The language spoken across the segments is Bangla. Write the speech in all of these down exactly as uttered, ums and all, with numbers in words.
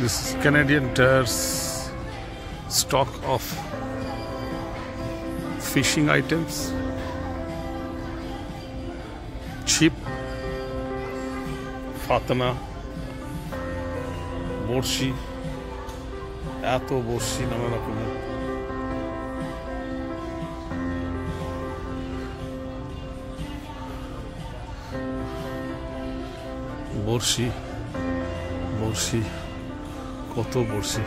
This is Canadian Tire's stock of fishing items. Chhip, Fatna, Bornsi, Ato Bornsi, Namanakum. Bornsi, Bornsi, Koto Bornsi.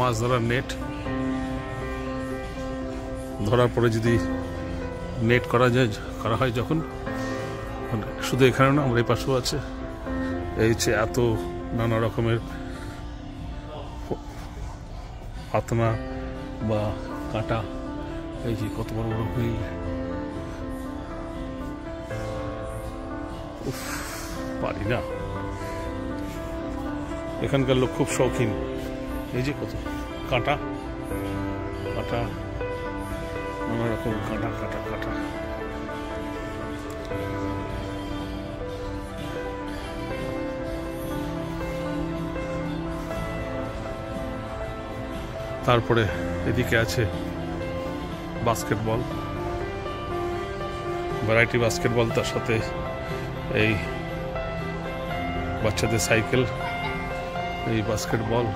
মাছ ধরার নেট ধরার পরে যদি নেট করা যায় করা হয় যখন শুধু এখানে না আমাদের পাশেও আছে এই হচ্ছে এত নানা রকমের ফাতনা বা কাঁটা এই যে কত বড় বড় হুইল উফ পারি না এখানকার লোক খুব শৌখিন এই যে কত কাঁটা কাঁটা নানা রকম কাঁটা কাঁটা কাঁটা তারপরে এদিকে আছে বাস্কেটবল ভ্যারাইটি বাস্কেটবল তার সাথে এই বাচ্চাদের সাইকেল এই বাস্কেটবল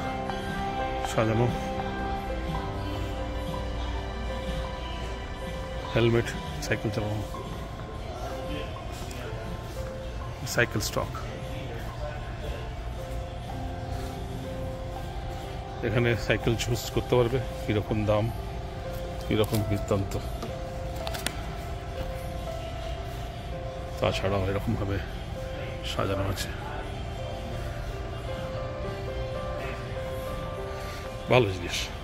সাজানো হেলমেট সাইকেল চালানো সাইকেল স্টক এখানে সাইকেল চুজ করতে পারবে কিরকম দাম কিরকম বৃত্তান্ত তাছাড়াও এরকমভাবে সাজানো আছে ভালো জিনিস।